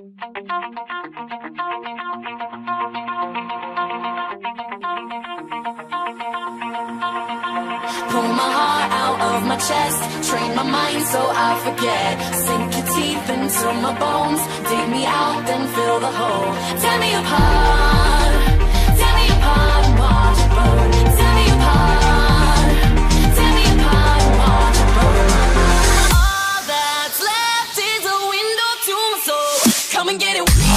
Pull my heart out of my chest, train my mind so I forget. Sink your teeth into my bones, dig me out, then fill the hole. Tear me apart, tear me apart, watch it burn. Tear me apart, tear me apart, watch it burn. All that's left is a window to my soul. Come and get it.